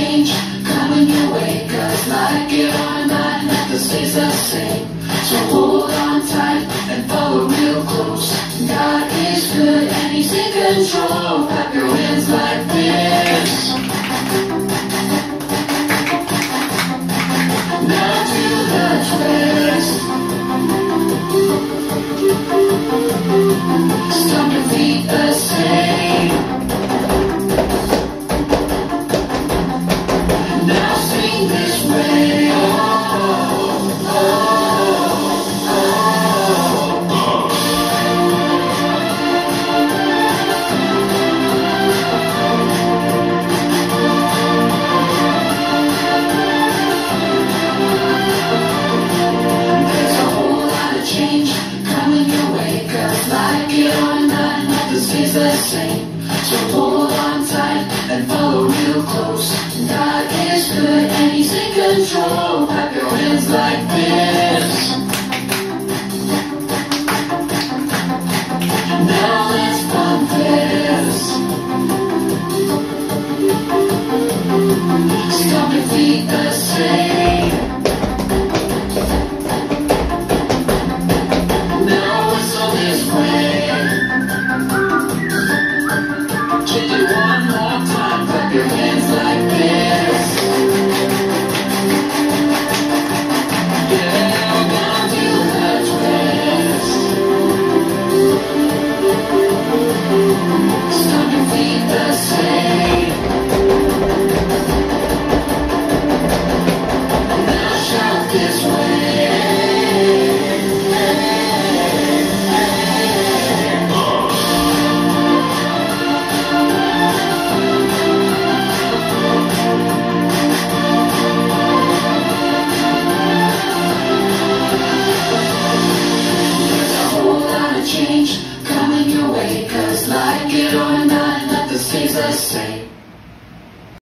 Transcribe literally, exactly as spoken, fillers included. change coming your way, cause like it on mine, the stays the same. So hold on tight and follow real close. God is good and he's in control. Clap your hands like this. Now to the twist. Stomp your feet the same. The same. So hold on tight and follow real close. God is good and he's in control. Clap your hands like this. Now let's bump this. Stomp your feet the same.